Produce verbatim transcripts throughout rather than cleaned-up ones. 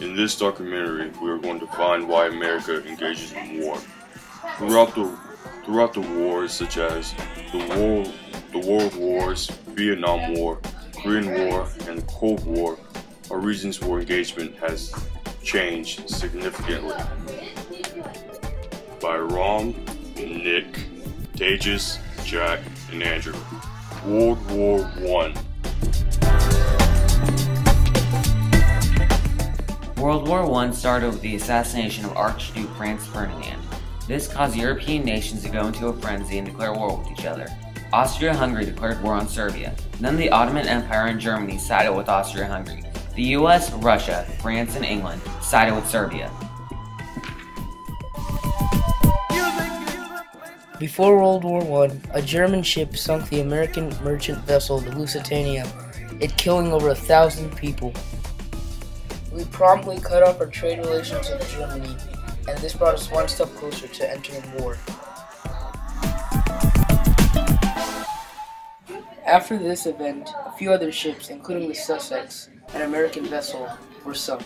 In this documentary, we are going to find why America engages in war. Throughout the, throughout the wars, such as the World, the World Wars, Vietnam War, Korean War, and the Cold War, our reasons for engagement has changed significantly. By Rom, Nick, Tejas, Jack, and Andrew. World War One. World War One started with the assassination of Archduke Franz Ferdinand. This caused European nations to go into a frenzy and declare war with each other. Austria-Hungary declared war on Serbia. Then the Ottoman Empire and Germany sided with Austria-Hungary. The U S, Russia, France, and England sided with Serbia. Before World War One, a German ship sunk the American merchant vessel, the Lusitania, it killing over a thousand people. We promptly cut off our trade relations with Germany, and this brought us one step closer to entering war. After this event, a few other ships, including the Sussex, an American vessel, were sunk.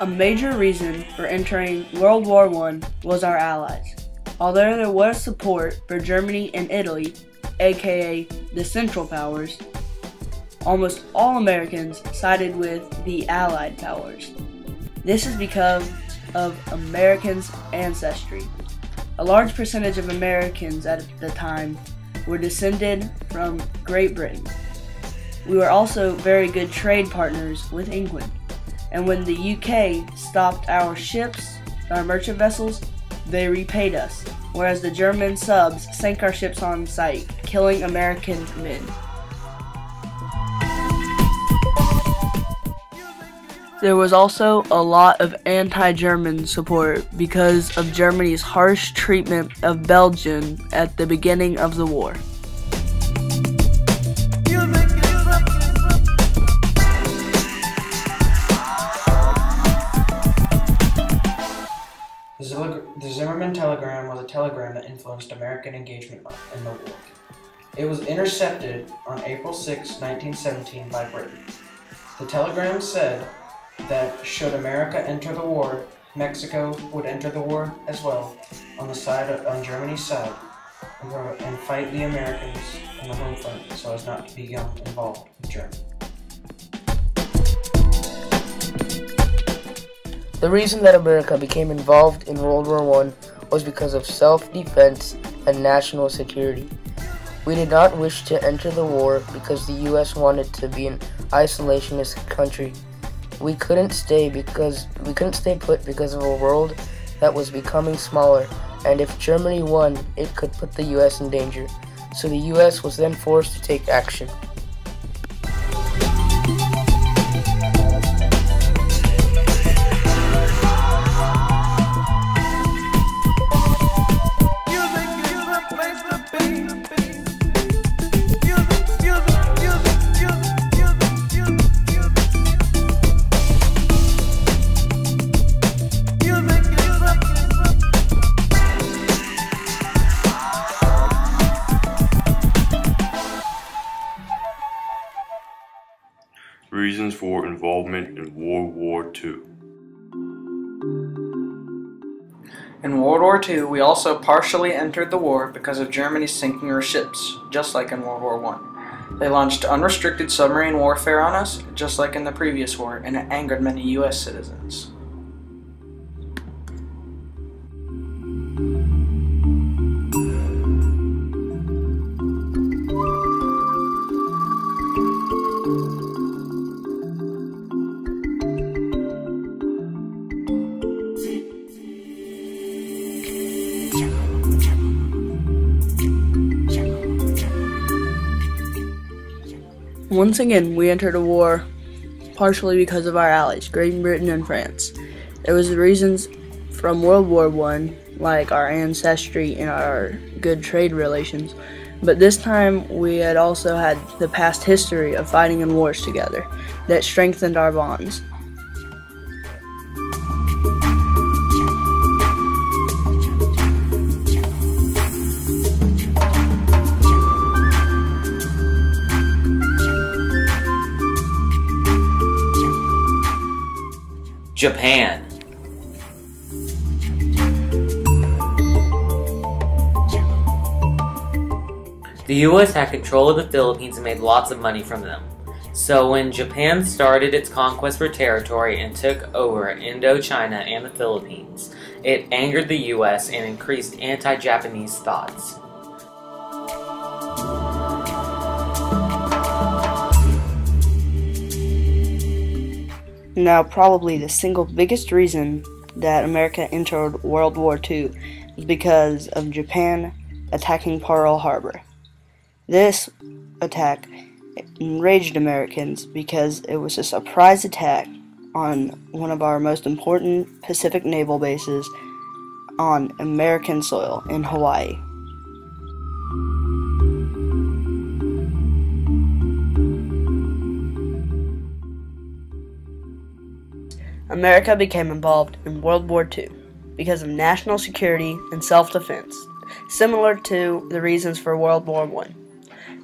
A major reason for entering World War One was our allies. Although there was support for Germany and Italy, aka the Central Powers, almost all Americans sided with the Allied Powers. This is because of Americans' ancestry. A large percentage of Americans at the time were descended from Great Britain. We were also very good trade partners with England, and when the U K stopped our ships, our merchant vessels, they repaid us, whereas the German subs sank our ships on sight, killing American men. There was also a lot of anti-German support because of Germany's harsh treatment of Belgium at the beginning of the war. The Zimmermann telegram was a telegram that influenced American engagement in the war. It was intercepted on April sixth, nineteen seventeen by Britain. The telegram said that should America enter the war, Mexico would enter the war as well on the side of, on Germany's side and, and fight the Americans on the home front so as not to become involved with Germany. The reason that America became involved in World War One was because of self-defense and national security. We did not wish to enter the war because the U S wanted to be an isolationist country. We couldn't stay because we couldn't stay put because of a world that was becoming smaller, and if Germany won, it could put the U S in danger. So the U S was then forced to take action. Reasons for involvement in World War Two. In World War Two, we also partially entered the war because of Germany sinking our ships, just like in World War One. They launched unrestricted submarine warfare on us, just like in the previous war, and it angered many U S citizens. Once again, we entered a war partially because of our allies, Great Britain and France. There was the reasons from World War One, like our ancestry and our good trade relations, but this time we had also had the past history of fighting in wars together that strengthened our bonds. Japan. The U S had control of the Philippines and made lots of money from them. So when Japan started its conquest for territory and took over Indochina and the Philippines, it angered the U S and increased anti-Japanese thoughts. Now, probably the single biggest reason that America entered World War Two was because of Japan attacking Pearl Harbor. This attack enraged Americans because it was a surprise attack on one of our most important Pacific naval bases on American soil in Hawaii. America became involved in World War Two because of national security and self-defense, similar to the reasons for World War One.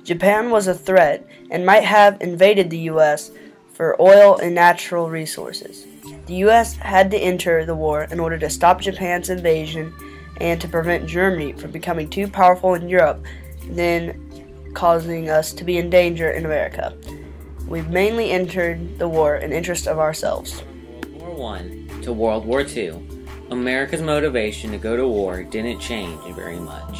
Japan was a threat and might have invaded the U S for oil and natural resources. The U S had to enter the war in order to stop Japan's invasion and to prevent Germany from becoming too powerful in Europe, then causing us to be in danger in America. We mainly entered the war in interest of ourselves. World War One to World War Two, America's motivation to go to war didn't change very much.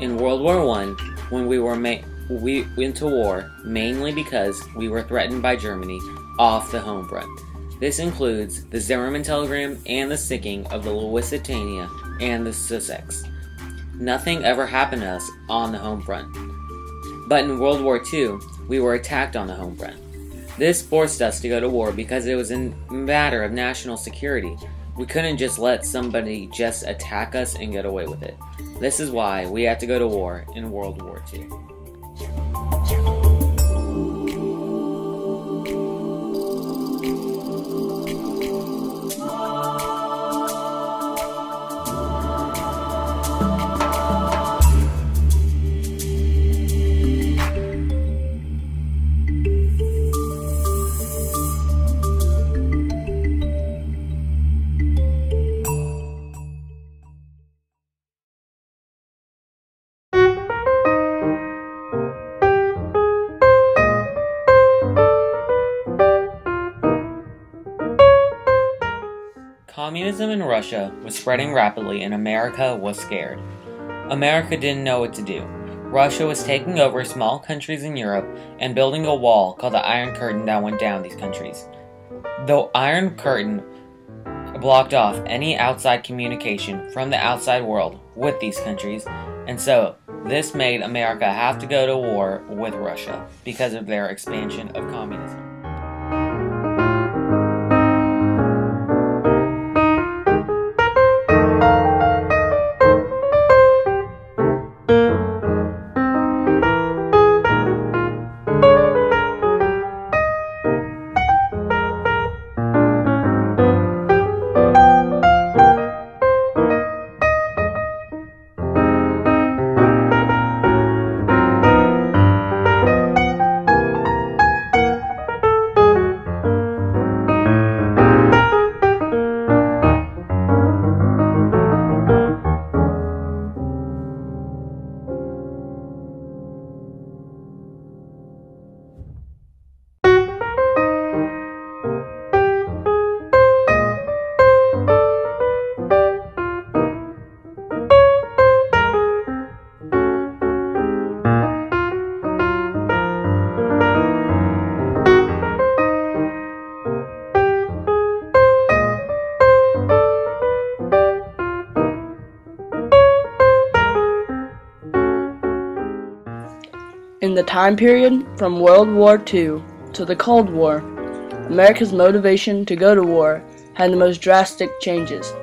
In World War One, when we were ma we went to war mainly because we were threatened by Germany off the home front. This includes the Zimmermann telegram and the sinking of the Lusitania and the Sussex. Nothing ever happened to us on the home front. But in World War Two, we were attacked on the home front. This forced us to go to war because it was a matter of national security. We couldn't just let somebody just attack us and get away with it. This is why we had to go to war in World War Two. Communism in Russia was spreading rapidly and America was scared. America didn't know what to do. Russia was taking over small countries in Europe and building a wall called the Iron Curtain that went down these countries. The Iron Curtain blocked off any outside communication from the outside world with these countries, and so this made America have to go to war with Russia because of their expansion of communism. In the time period from World War Two to the Cold War, America's motivation to go to war had the most drastic changes.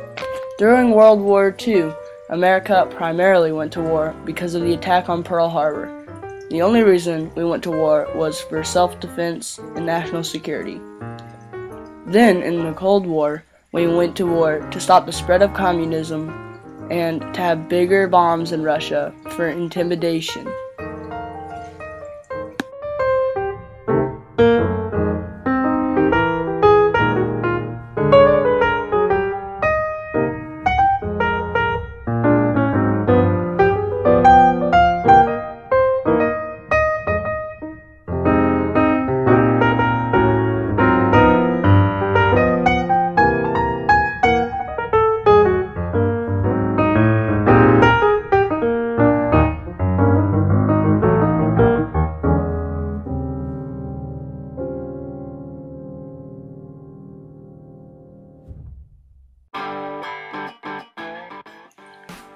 During World War Two, America primarily went to war because of the attack on Pearl Harbor. The only reason we went to war was for self-defense and national security. Then, in the Cold War, we went to war to stop the spread of communism and to have bigger bombs in Russia for intimidation. Thank you.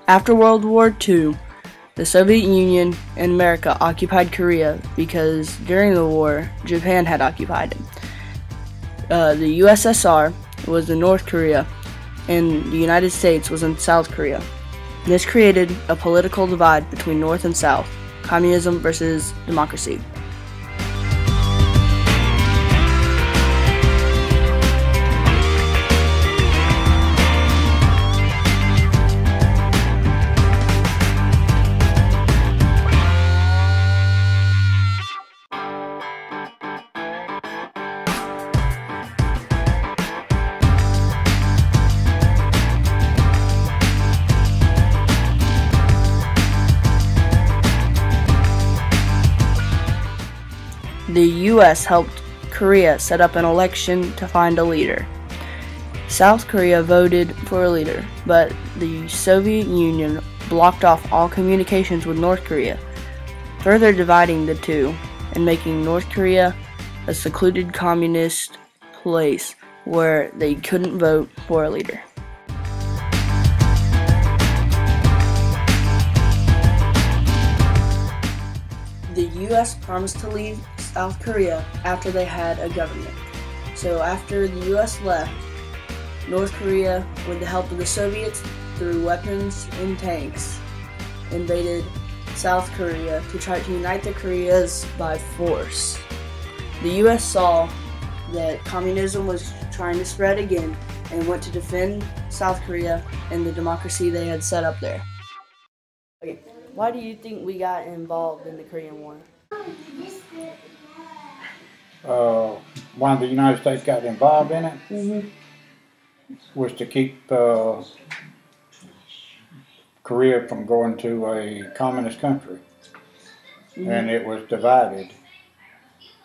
After World War Two, the Soviet Union and America occupied Korea because during the war, Japan had occupied it. Uh, the U S S R was in North Korea, and the United States was in South Korea. This created a political divide between North and South, communism versus democracy. The U S helped Korea set up an election to find a leader. South Korea voted for a leader, but the Soviet Union blocked off all communications with North Korea, further dividing the two and making North Korea a secluded communist place where they couldn't vote for a leader. The U S promised to leave South Korea after they had a government. So after the U S left, North Korea, with the help of the Soviets through weapons and tanks, invaded South Korea to try to unite the Koreas by force. The U S saw that communism was trying to spread again and went to defend South Korea and the democracy they had set up there. Okay. Why do you think we got involved in the Korean War? Uh, why the United States got involved in it mm-hmm. was to keep uh, Korea from going to a communist country, mm-hmm. and it was divided.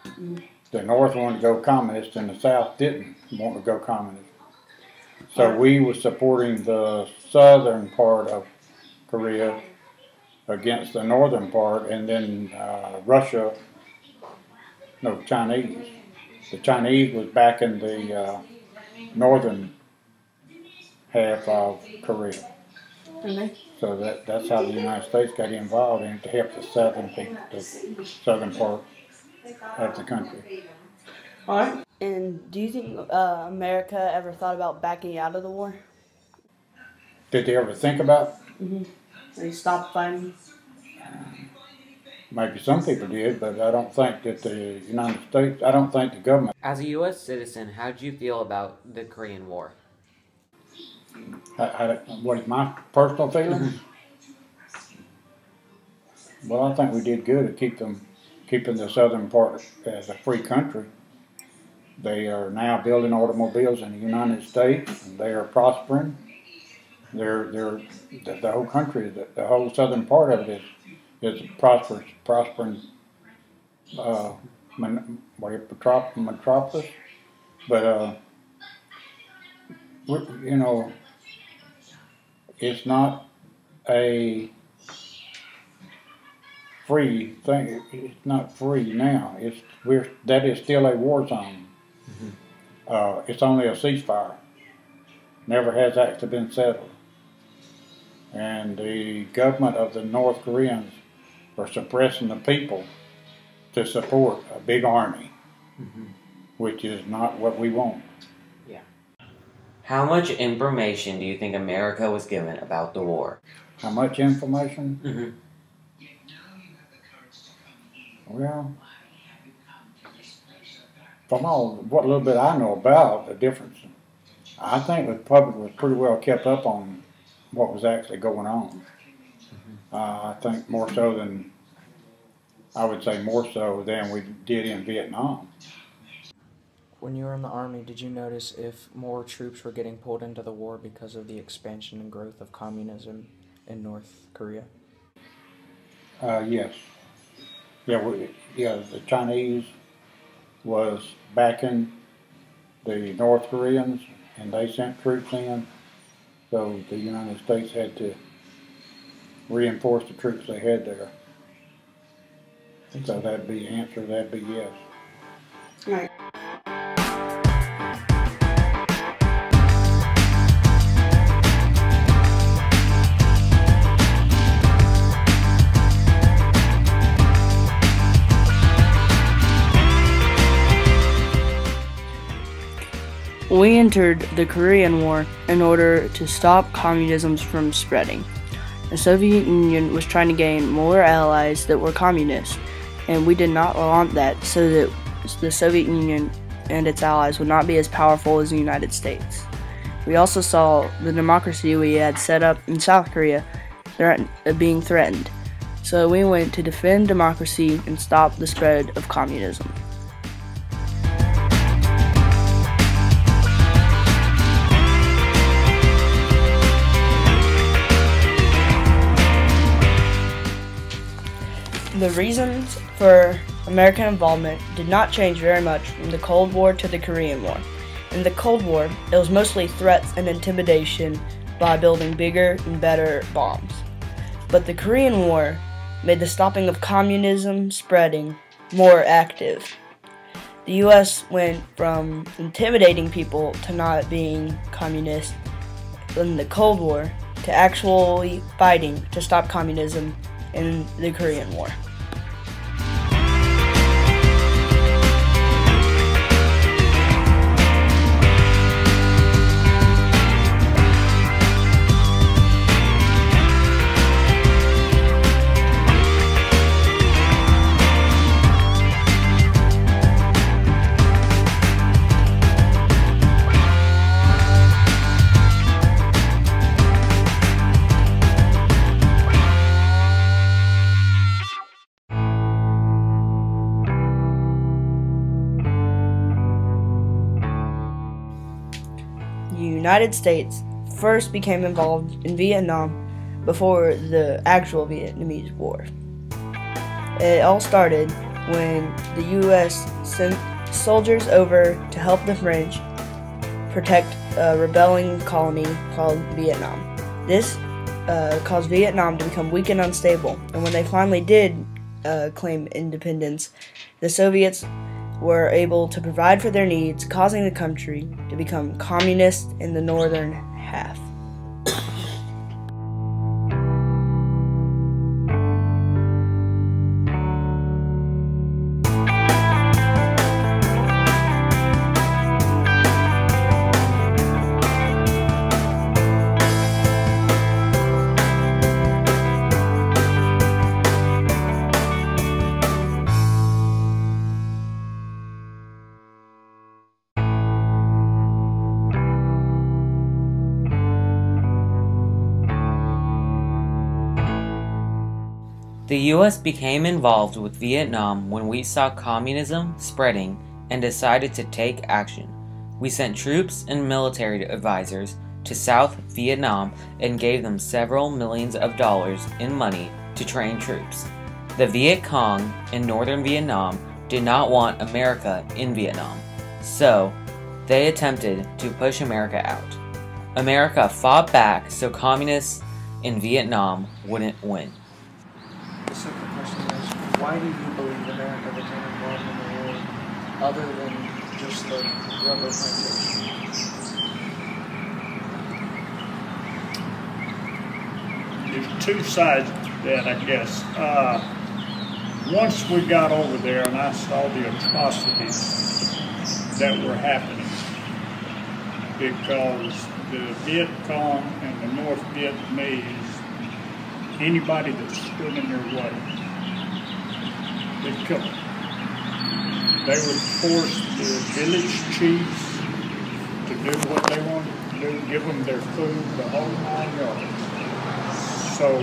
Mm-hmm. The North wanted to go communist, and the South didn't want to go communist. So right. we were supporting the southern part of Korea against the northern part, and then uh, Russia, no, Chinese. The Chinese was back in the uh, northern half of Korea. Mm-hmm. So that, that's how the United States got involved in it, to help the southern people, the southern part of the country. All right. And do you think uh, America ever thought about backing out of the war? Did they ever think about? Mm-hmm. They stopped fighting? Maybe some people did, but I don't think that the United States, I don't think the government. As a U S citizen, how did you feel about the Korean War? I, I, what is my personal feeling? Well, I think we did good at keep them, keeping the southern part as a free country. They are now building automobiles in the United States, and they are prospering. They're, they're, the, the whole country, the, the whole southern part of it is, is a prosperous, prospering uh, mon, what it, metropolis. But, uh, you know, it's not a free thing. It's not free now. It's, we're, that is still a war zone. Mm-hmm. uh, it's only a ceasefire. Never has actually been settled. And the government of the North Koreans were suppressing the people to support a big army, mm-hmm. which is not what we want. Yeah. How much information do you think America was given about the war? How much information? Mm-hmm. Well, from all what little bit I know about the difference, I think the public was pretty well kept up on what was actually going on. Uh, I think more so than, I would say more so than we did in Vietnam. When you were in the Army, did you notice if more troops were getting pulled into the war because of the expansion and growth of communism in North Korea? Uh, yes. Yeah, we, yeah, the Chinese was backing the North Koreans, and they sent troops in, so the United States had to reinforce the troops they had there. So that'd be the answer, that'd be yes. All right. We entered the Korean War in order to stop communism from spreading. The Soviet Union was trying to gain more allies that were communist, and we did not want that, so that the Soviet Union and its allies would not be as powerful as the United States. We also saw the democracy we had set up in South Korea threaten, uh, being threatened, so we went to defend democracy and stop the spread of communism. The reasons for American involvement did not change very much from the Cold War to the Korean War. In the Cold War, it was mostly threats and intimidation by building bigger and better bombs. But the Korean War made the stopping of communism spreading more active. The U S went from intimidating people to not being communist in the Cold War to actually fighting to stop communism in the Korean War. The United States first became involved in Vietnam before the actual Vietnamese War. It all started when the U S sent soldiers over to help the French protect a rebelling colony called Vietnam. This uh, caused Vietnam to become weak and unstable, and when they finally did uh, claim independence, the Soviets were able to provide for their needs, causing the country to become communist in the northern half. The U S became involved with Vietnam when we saw communism spreading and decided to take action. We sent troops and military advisors to South Vietnam and gave them several millions of dollars in money to train troops. The Viet Cong in northern Vietnam did not want America in Vietnam, so they attempted to push America out. America fought back so communists in Vietnam wouldn't win. The simple question is, why do you believe America became involved in the war other than just the rubber plantation? There's two sides to that, I guess. Uh, once we got over there and I saw the atrocities that were happening, because the Viet Cong and the North Vietnamese, anybody that stood in their way, they killed them. They would force the village chiefs to do what they wanted to do, give them their food, the whole nine yards. So,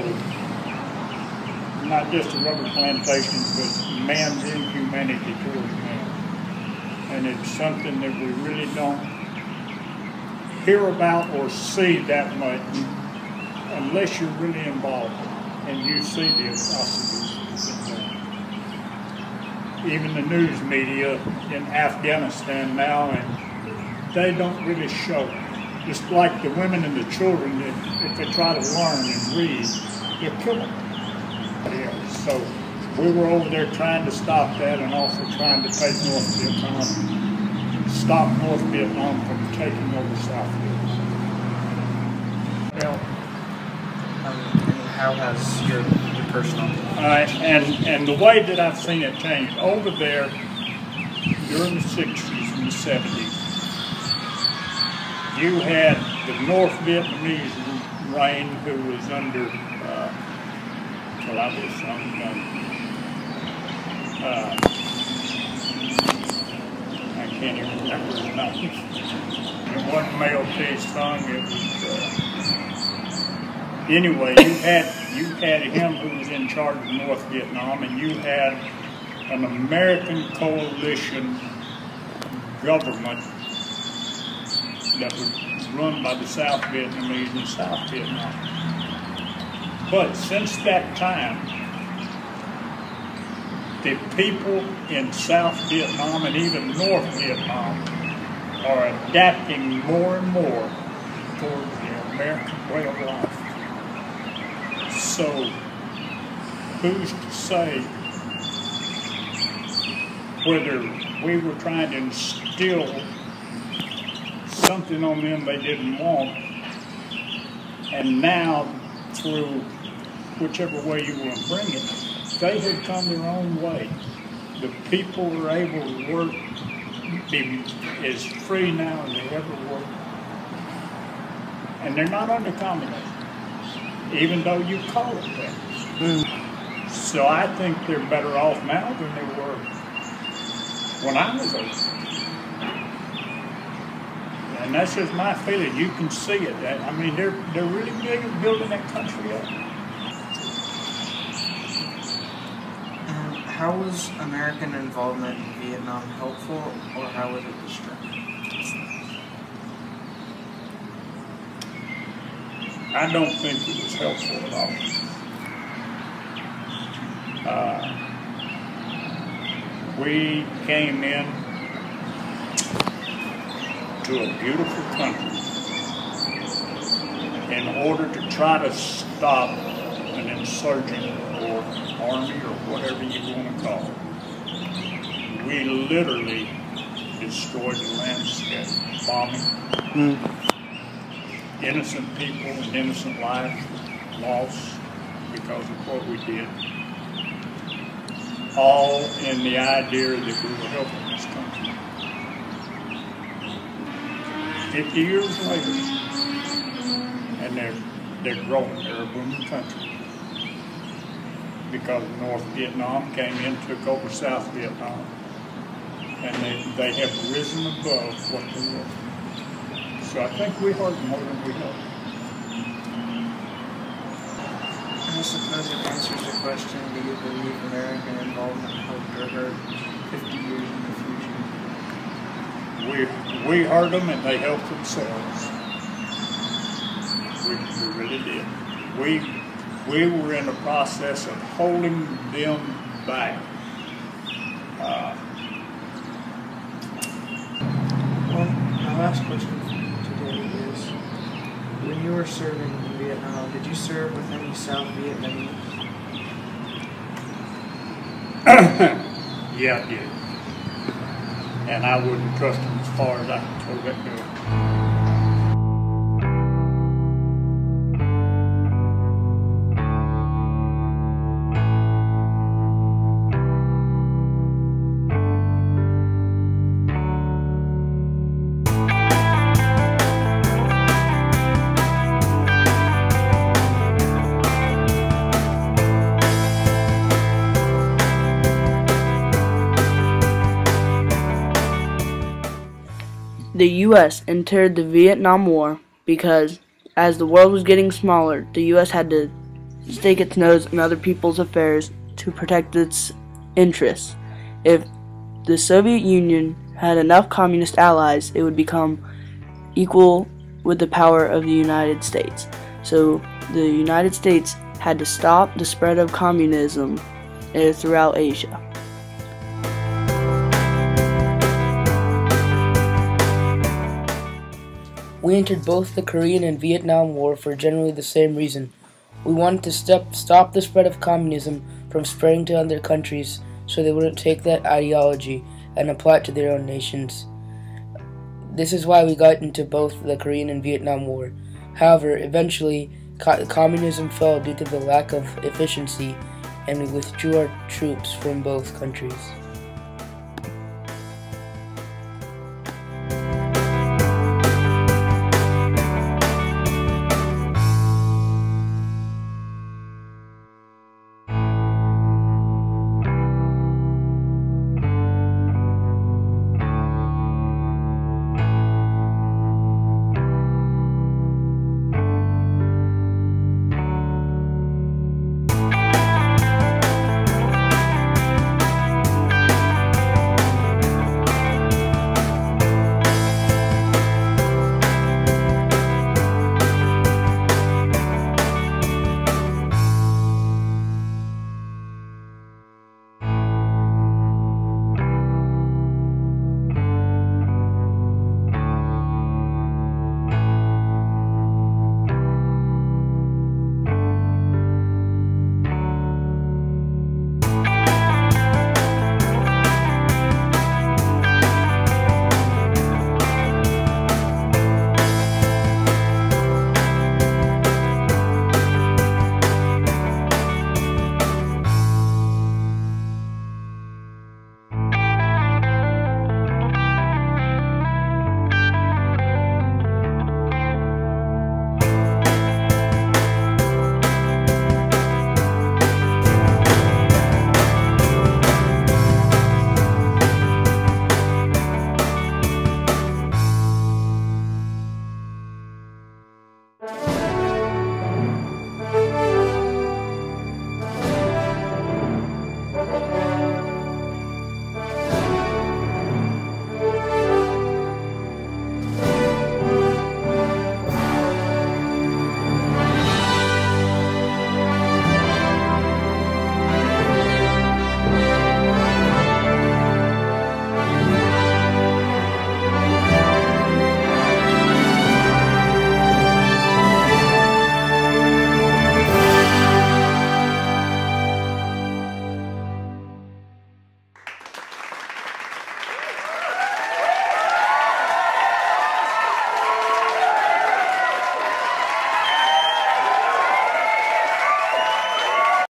not just the rubber plantation, but man's inhumanity towards man. And it's something that we really don't hear about or see that much, unless you're really involved and you see the atrocities. Even the news media in Afghanistan now, and they don't really show it. Just like the women and the children, if, if they try to learn and read, they're killing them. So we were over there trying to stop that, and also trying to take North Vietnam, stop North Vietnam from taking over South Vietnam. How has your, your personal... Uh, and, and the way that I've seen it change, over there, during the sixties and the seventies, you had the North Vietnamese reign, who was under, uh, well, I was some, um, uh, I can't even remember the name. It wasn't Mao Tse-tung, it was, uh, anyway, you had, you had him who was in charge of North Vietnam, and you had an American coalition government that was run by the South Vietnamese and South Vietnam. But since that time, the people in South Vietnam and even North Vietnam are adapting more and more towards the American way of life. So, who's to say whether we were trying to instill something on them they didn't want, and now through whichever way you want to bring it, they have come their own way. The people are able to work, be as free now as they ever were, and they're not under communism, even though you call it that. Mm. So I think they're better off now than they were when I was over. And that's just my feeling. You can see it. I mean, they're they're really good at building that country up. Um, how was American involvement in Vietnam helpful, or how was it destructive? I don't think it was helpful at all. Uh, we came in to a beautiful country in order to try to stop an insurgent or army or whatever you want to call it. We literally destroyed the landscape, bombing, mm. innocent people and innocent lives lost because of what we did, all in the idea that we were helping this country. Fifty years later, and they're, they're growing, they're a booming country. Because North Vietnam came in, took over South Vietnam, and they, they have risen above what they were. So I think we heard more than we know. I suppose it answers the question, do you believe American involvement helped or hurt fifty years in the future? We, we hurt them and they helped themselves. We, we really did. We, we were in the process of holding them back. Uh, well, my last question for you today is, when you were serving in Vietnam, did you serve with any South Vietnamese? Yeah, I did. And I wouldn't trust them as far as I can throw that door. The U S entered the Vietnam War because, as the world was getting smaller, the U S had to stick its nose in other people's affairs to protect its interests. If the Soviet Union had enough communist allies, it would become equal with the power of the United States. So the United States had to stop the spread of communism throughout Asia. We entered both the Korean and Vietnam War for generally the same reason. We wanted to step, stop the spread of communism from spreading to other countries so they wouldn't take that ideology and apply it to their own nations. This is why we got into both the Korean and Vietnam War. However, eventually, co communism fell due to the lack of efficiency, and we withdrew our troops from both countries.